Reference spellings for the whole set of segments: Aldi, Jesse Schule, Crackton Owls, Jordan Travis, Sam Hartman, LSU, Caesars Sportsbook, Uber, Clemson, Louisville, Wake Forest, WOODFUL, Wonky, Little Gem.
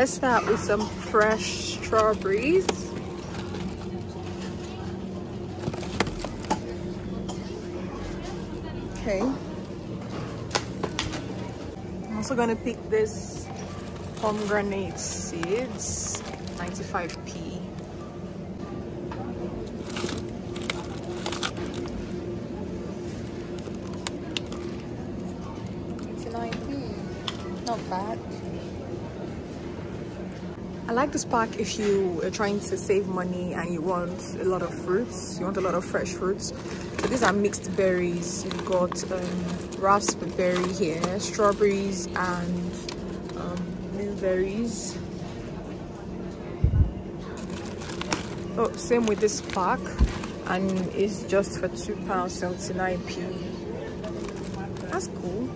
Let's start with some fresh strawberries. Okay. I'm also going to pick this pomegranate seeds, 95p. Bad. I like this pack if you are trying to save money and you want a lot of fruits, you want a lot of fresh fruits. So these are mixed berries. You've got raspberry here, strawberries and blueberries. Oh, same with this pack, and it's just for £2, 79p. That's cool.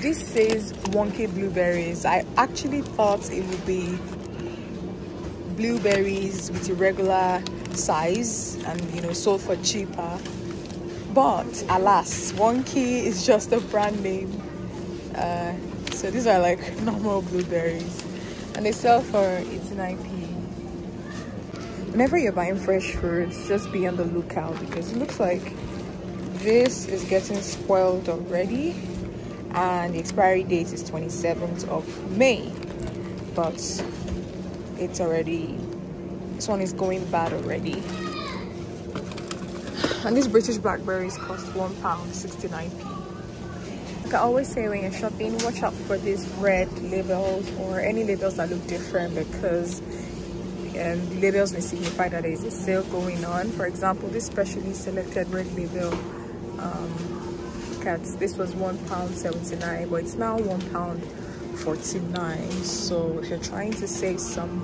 This says Wonky blueberries. I actually thought it would be blueberries with a regular size and, you know, sold for cheaper. But alas, Wonky is just a brand name. So these are like normal blueberries and they sell for 89p. Whenever you're buying fresh fruits, just be on the lookout because it looks like this is getting spoiled already. And the expiry date is 27th of May, but it's already, this one is going bad already. And these British blackberries cost £1, 69p. Like I always say, when you're shopping, watch out for these red labels or any labels that look different, because the labels may signify that there is a sale going on. For example, this specially selected red label, this was £1.79, but it's now £1.49. So if you're trying to save some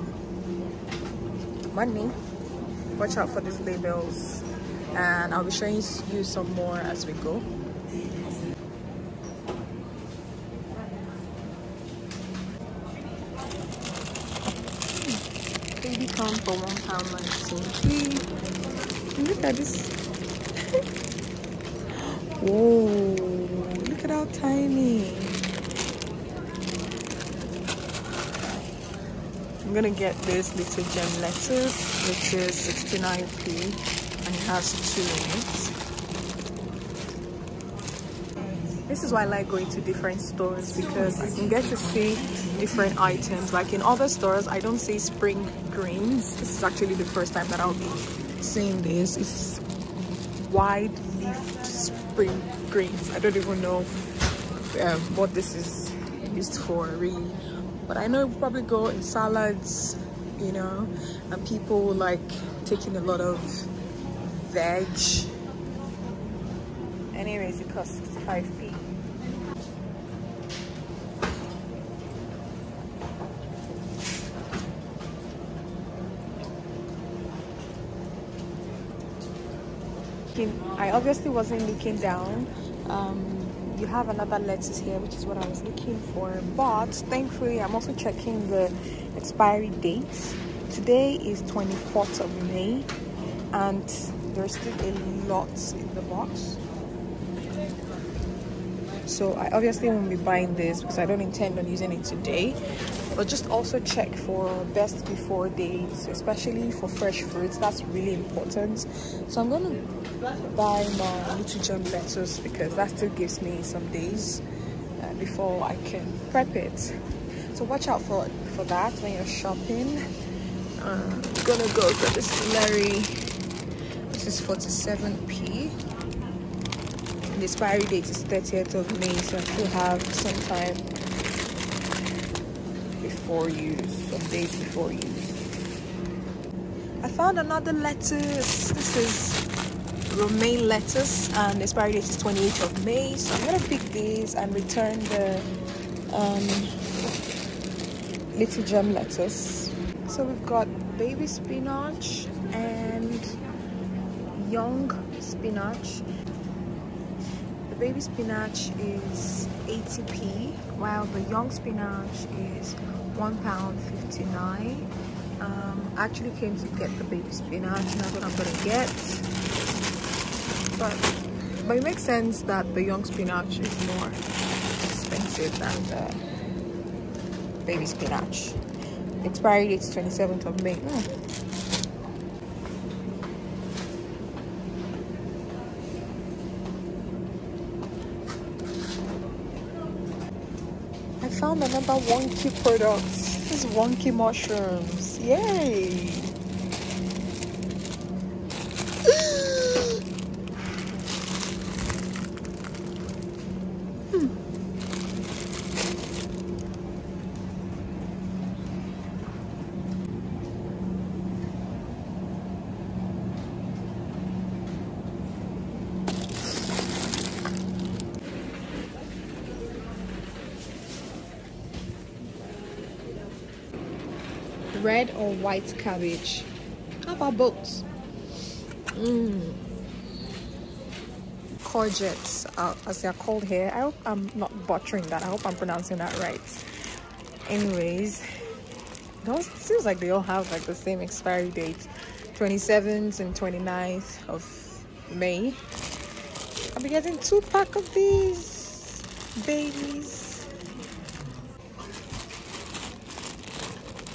money, watch out for these labels, and I'll be showing you some more as we go. They come for £1.19. Look at this. Whoa, look at how tiny. I'm gonna get this Little Gem lettuce, which is 69p, and it has 2 in it. This is why I like going to different stores, because I can get to see different items. Like in other stores, I don't see spring greens. This is actually the first time that I'll be seeing this. It's wide leaf spring greens. I don't even know what this is used for really, but I know it will probably go in salads, you know, and people like taking a lot of veg. Anyways, it costs 65p. I obviously wasn't looking down. You have another lettuce here, which is what I was looking for, but thankfully I'm also checking the expiry dates. Today is 24th of May, and there's still a lot in the box, so I obviously won't be buying this because I don't intend on using it today. But just also check for best before dates, especially for fresh fruits. That's really important. So I'm gonna buy my Little Gem lettuce because that still gives me some days before I can prep it. So watch out for that when you're shopping. I'm gonna go for the celery. This is 47p. The expiry date is 30th of May, so I still have some time before use, some days before use. I found another lettuce. This is romaine lettuce, and the expiry date is 28th of May. So I'm gonna pick these and return the Little Gem lettuce. So we've got baby spinach and young spinach. The baby spinach is 80p, while the young spinach is £1.59. I actually came to get the baby spinach, and that's what I'm gonna get. But it makes sense that the young spinach is more expensive than the baby spinach. Expiry date is 27th of May. I found another Wonky product. This is Wonky mushrooms. Yay! Red or white cabbage? How about both? Courgettes, as they are called here. I hope I'm not butchering that. I hope I'm pronouncing that right. Anyways, those seems like they all have like the same expiry date, 27th and 29th of May. I'll be getting 2 packs of these babies.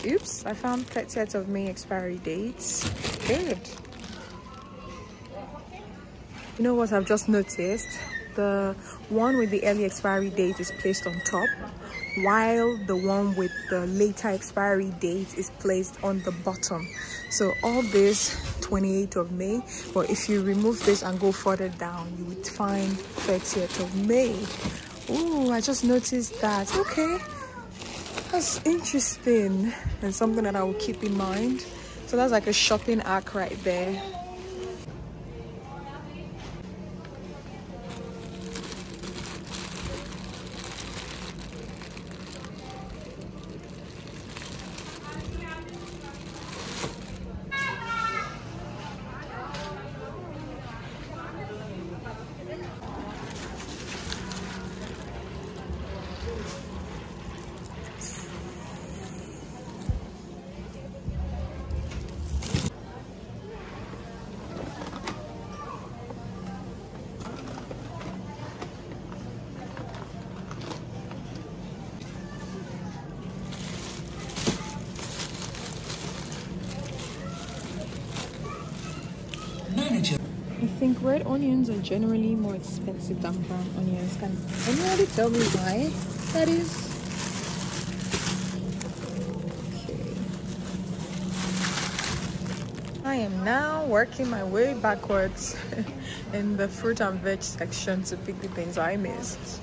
Oops, I found 30th of May expiry dates. Good. You know what I've just noticed? The one with the early expiry date is placed on top, while the one with the later expiry date is placed on the bottom. So all this 28th of May, but if you remove this and go further down, you would find 30th of May. Ooh, I just noticed that. Okay. That's interesting and something that I will keep in mind. So that's like a shopping hack right there. I think red onions are generally more expensive than brown onions. Can anybody tell me why that is? Okay. I am now working my way backwards in the fruit and veg section to pick the things I missed.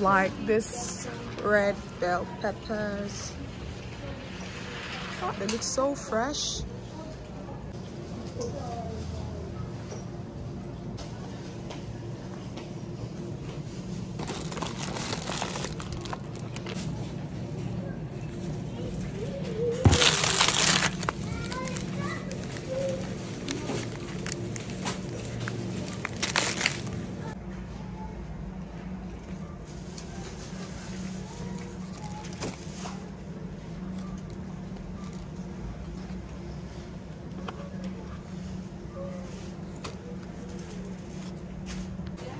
Like this red bell peppers. Oh, they look so fresh.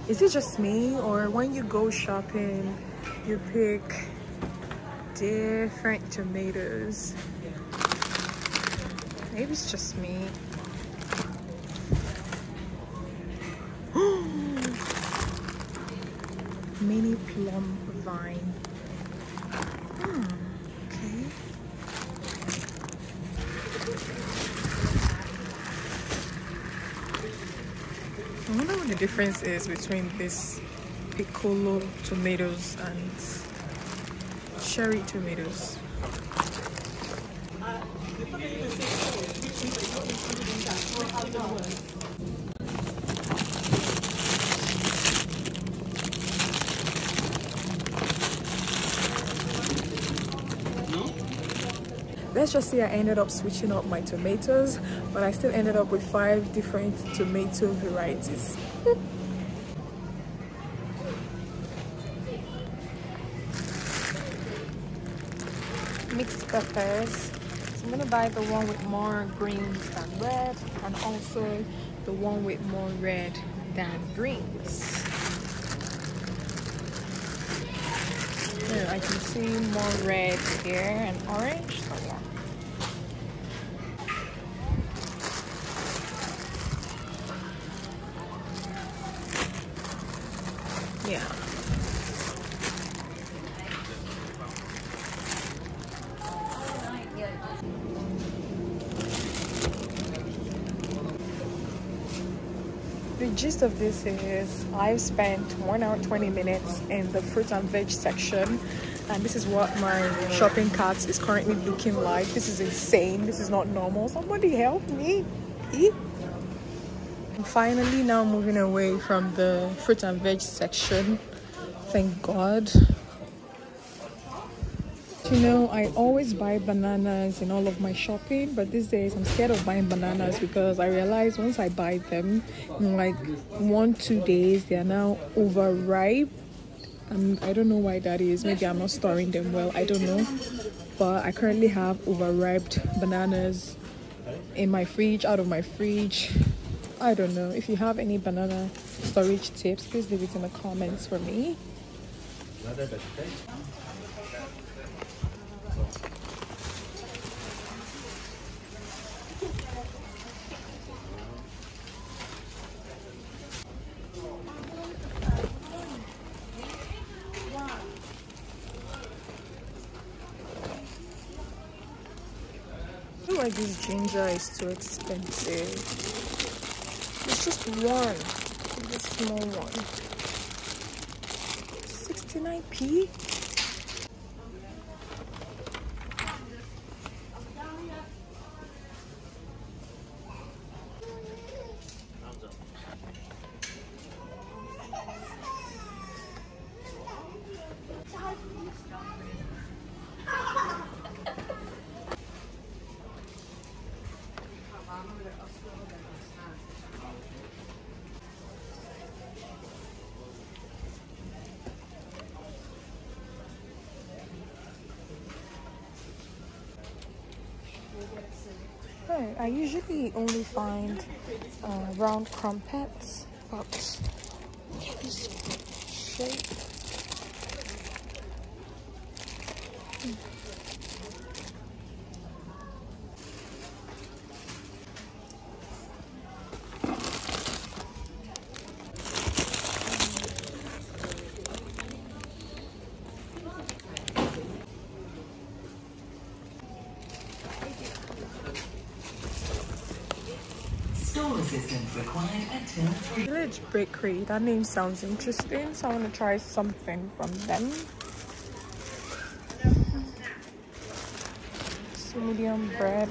Is it just me, or when you go shopping, you pick different tomatoes? Maybe it's just me. Mini plum vine. Okay. I wonder what the difference is between these piccolo tomatoes and cherry tomatoes. Let's just say I ended up switching up my tomatoes, but I still ended up with 5 different tomato varieties. Mixed peppers. So I'm gonna buy the one with more greens than red, and also the one with more red than greens. blue. I can see more red here and orange. So yeah. The gist of this is I've spent 1 hour 20 minutes in the fruit and veg section, and this is what my shopping cart is currently looking like. This is insane. This is not normal. Somebody help me. I'm finally now moving away from the fruit and veg section. Thank God. You know, I always buy bananas in all of my shopping, but these days I'm scared of buying bananas because I realize once I buy them in like 1-2 days, they are now overripe. I don't know why that is. Maybe I'm not storing them well, I don't know. But I currently have overripe bananas in my fridge, out of my fridge. I don't know. If you have any banana storage tips, please leave it in the comments for me. This ginger is too expensive. It's just one, this small one. 69p. I usually only find round crumpets, but this shape. Village Bakery, that name sounds interesting, so I want to try something from them. It's medium bread.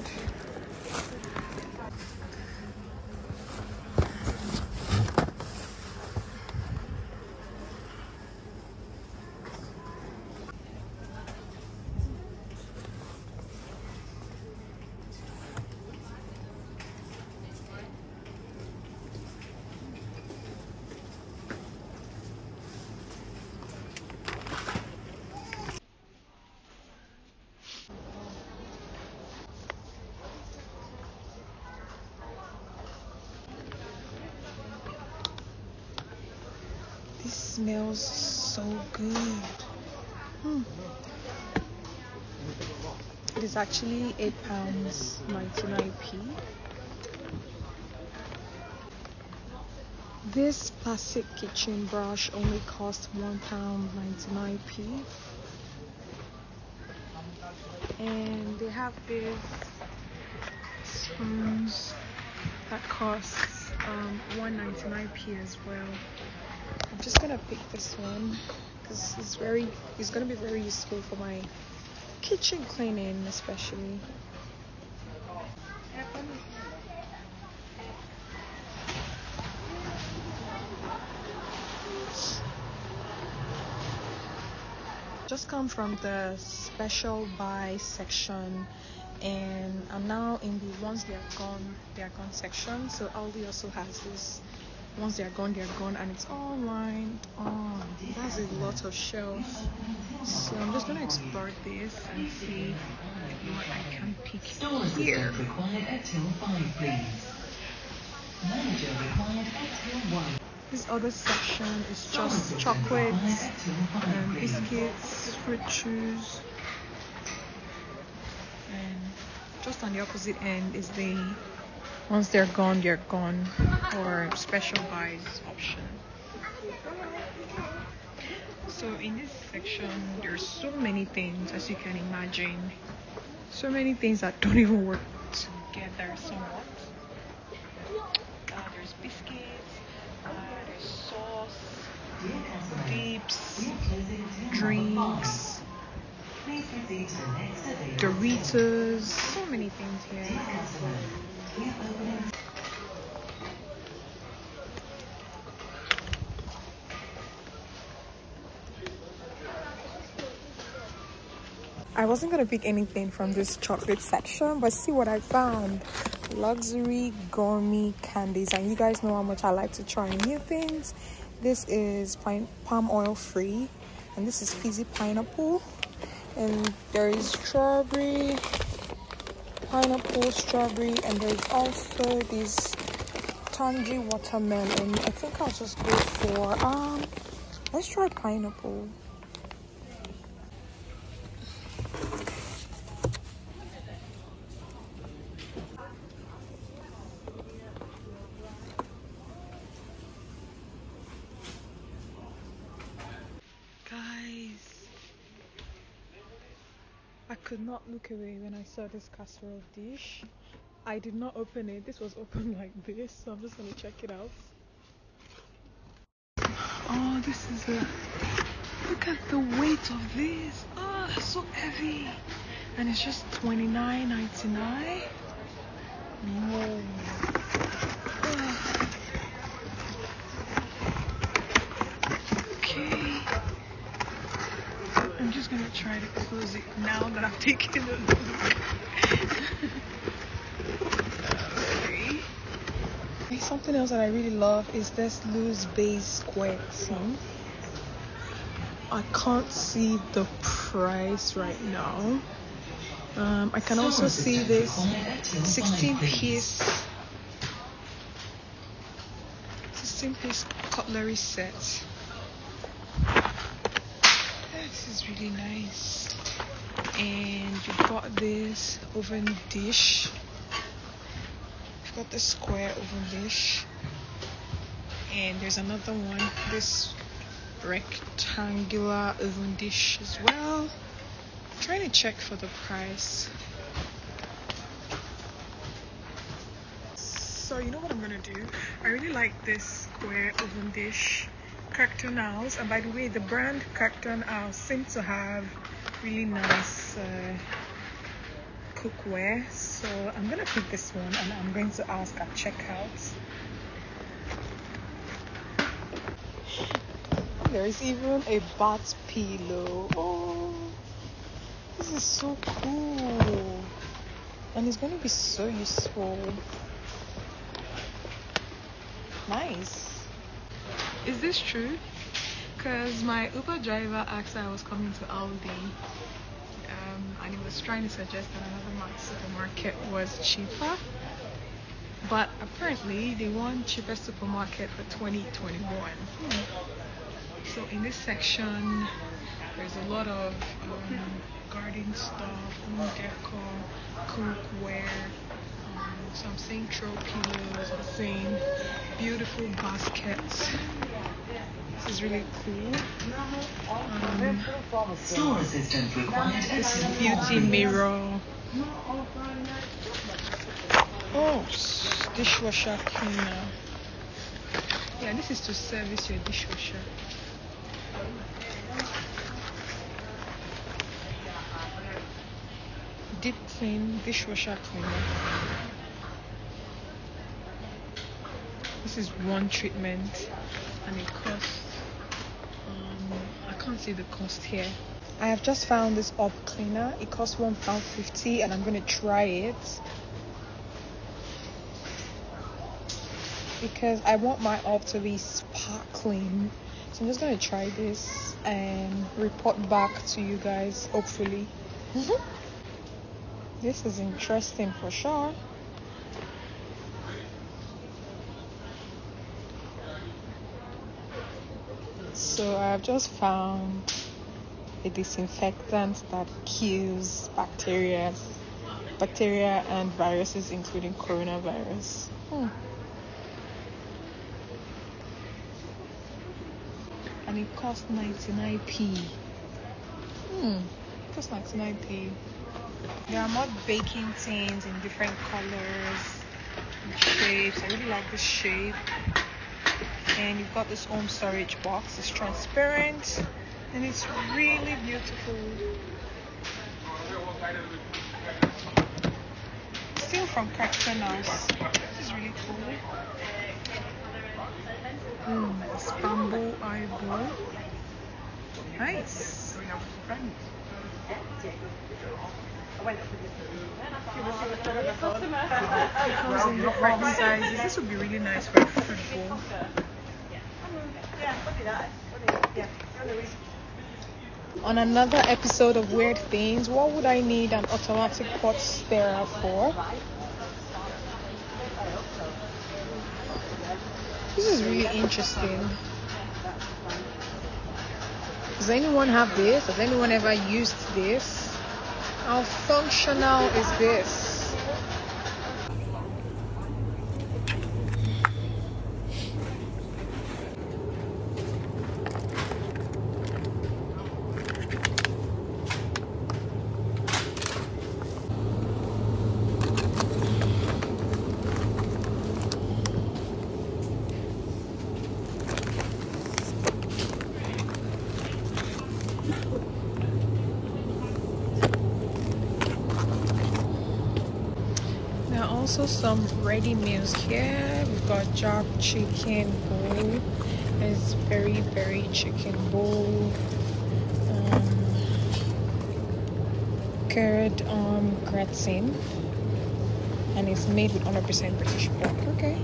Smells so good. It is actually £8, 99p. This plastic kitchen brush only costs £1, 99p. And they have these spoons that costs 1.99p as well. I'm just gonna pick this one because it's gonna be very useful for my kitchen cleaning, especially. Just come from the special buy section, and I'm now in the once they are gone section. So Aldi also has this. Once they are gone, and it's all lined on. That's a lot of shelves. So I'm just gonna explore this and see what I can pick here. Store required at till 5, please. Manager required at till 1. This other section is just chocolates, biscuits, fruit chews, and just on the opposite end is the once they're gone or special buys option. So in this section there's so many things, as you can imagine, so many things that don't even work together somewhat. There's biscuits, there's sauce, dips, drinks, Doritos, so many things here. I wasn't gonna pick anything from this chocolate section, but see what I found. Luxury gourmet candies, and you guys know how much I like to try new things. This is palm oil free, and this is fizzy pineapple, and there is strawberry, pineapple, strawberry, and there's also this tangy watermelon. And I think I'll just go for let's try pineapple. Did not look away when I saw this casserole dish. I did not open it. This was open like this, so I'm just gonna check it out. Oh, this is a look at the weight of this. Oh, that's so heavy, and it's just $29.99. Whoa. I'm gonna try to close it now that I've taken a look. Okay. Something else that I really love is this loose base square thing. I can't see the price right now. I can also see this 16-piece cutlery set. This is really nice, and you got this oven dish. You've got the square oven dish, and there's another one, this rectangular oven dish as well. I'm trying to check for the price. So you know what I'm gonna do? I really like this square oven dish, Crackton Owls, and by the way, the brand Crackton Owls seem to have really nice cookware, so I'm gonna pick this one and I'm going to ask at checkout. There is even a bat pillow. Oh, this is so cool, and it's gonna be so useful. Nice. Is this true? Because my Uber driver asked I was coming to Aldi, and he was trying to suggest that another supermarket was cheaper, but apparently the one cheapest supermarket for 2021. So in this section there's a lot of garden stuff, home decor, cookware. So I'm seeing throw pillows, I'm seeing beautiful baskets. This is really cool. Store assistant required. This is beauty mirror. Oh, dishwasher cleaner. Yeah, this is to service your dishwasher. Deep clean dishwasher cleaner. This is one treatment, and it costs, I can't see the cost here. I have just found this up cleaner. It costs £1.50, and I'm going to try it because I want my up to be sparkling. So I'm just going to try this and report back to you guys, hopefully. This is interesting for sure. So I've just found a disinfectant that kills bacteria and viruses, including coronavirus. And it cost 99p. It cost 99p. There are more baking tins in different colors and shapes. I really like this shape. And you've got this home storage box. It's transparent and it's really beautiful. Still from Crackton Owls. This is really cool. This bamboo eyeball. Nice. It comes in different sizes. This would be really nice for a food bowl. On another episode of Weird Things, what would I need an automatic pot stirrer for? This is really interesting. Does anyone have this? Has anyone ever used this? How functional is this? Also some ready meals here. We've got jerk chicken bowl. It's very chicken bowl. Curd gratin, and it's made with 100% British pork. Okay.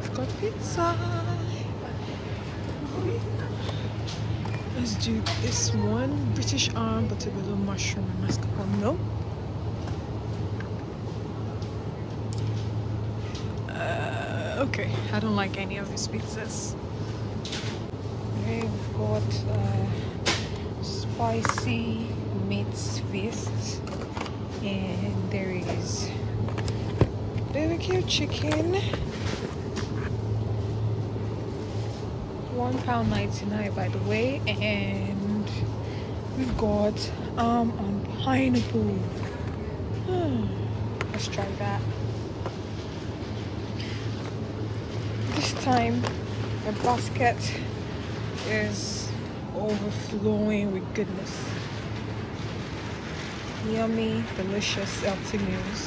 We've got pizza. Let's do this one. British arm, but with a mushroom and mascarpone. No. Okay, I don't like any of these pizzas. We've got spicy meat feast, and there is barbecue chicken. £1.99 by the way, and we've got on pineapple. Let's try that. This time the basket is overflowing with goodness. Yummy, delicious, healthy meals.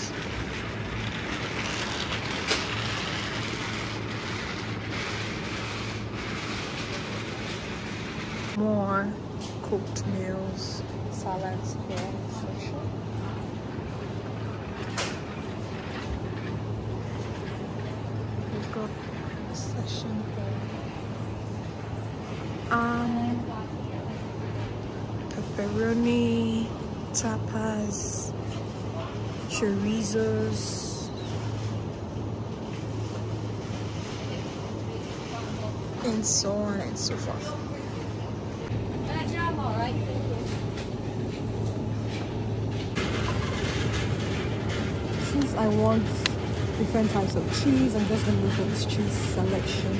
More cooked meals, salads here. We've got session for pepperoni, tapas, chorizos. And so on and so forth. Since I want different types of cheese, I'm just going to go for this cheese selection.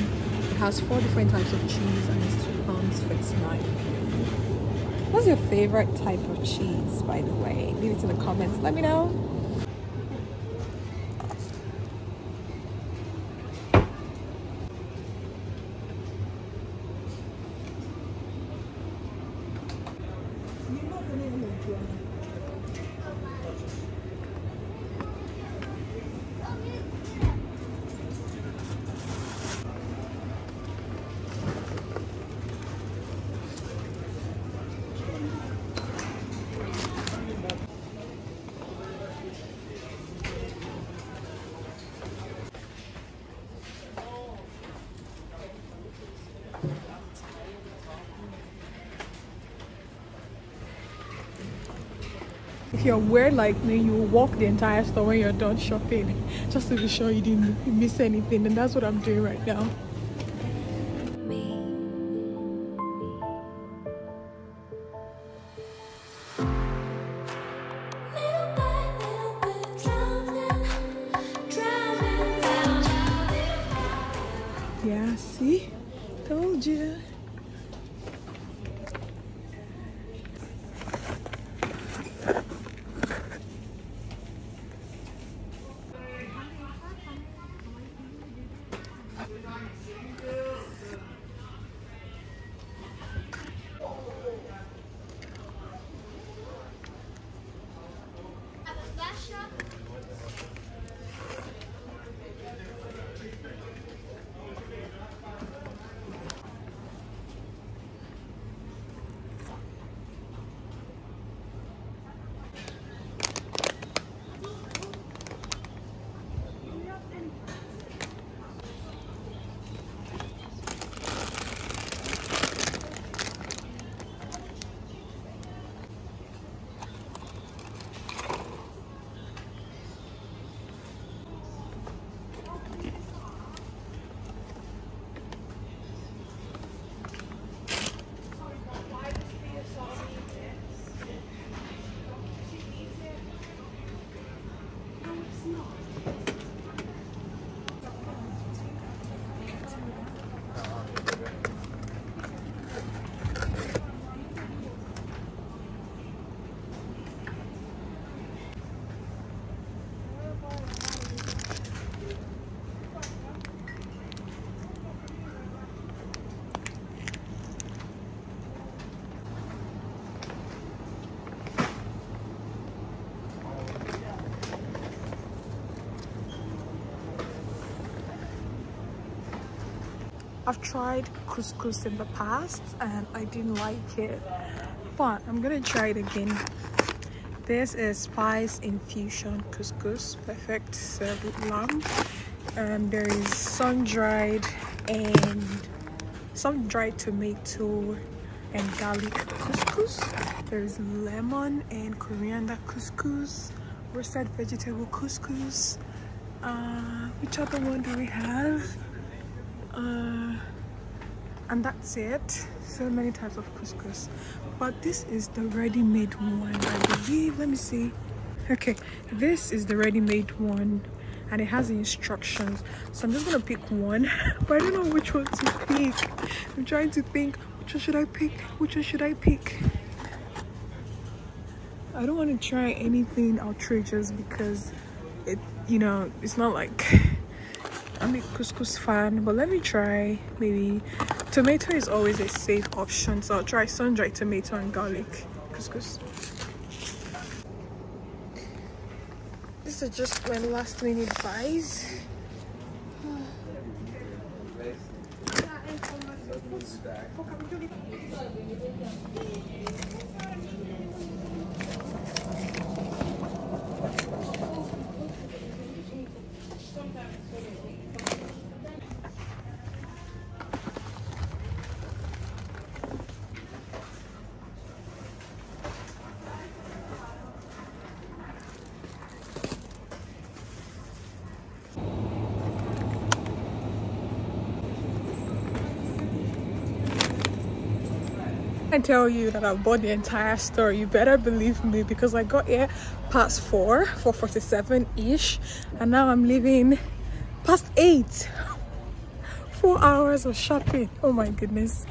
It has 4 different types of cheese and it's £2.59. What's your favorite type of cheese, by the way? Leave it in the comments, let me know. If you're weird like me, you will walk the entire store when you're done shopping just to be sure you didn't miss anything, and that's what I'm doing right now. See? Told you. I've tried couscous in the past and I didn't like it, but I'm gonna try it again. This is spice infusion couscous, perfect served with lamb. There is sun-dried and some dried tomato and garlic couscous. There is lemon and coriander couscous, roasted vegetable couscous. Which other one do we have? And that's it. So many types of couscous, but this is the ready-made one, I believe. Let me see. Okay, this is the ready-made one and it has the instructions, so I'm just gonna pick one. But I don't know which one to pick. I'm trying to think, which one should I pick, which one should I pick? I don't want to try anything outrageous because it, you know, it's not like I'm a couscous fan, but let me try maybe tomato is always a safe option, so I'll try sun-dried tomato and garlic couscous. This is just my last minute buys. I tell you that I bought the entire store, you better believe me, because I got here past 4:47 ish, and now I'm leaving past 8. 4 hours of shopping. Oh my goodness.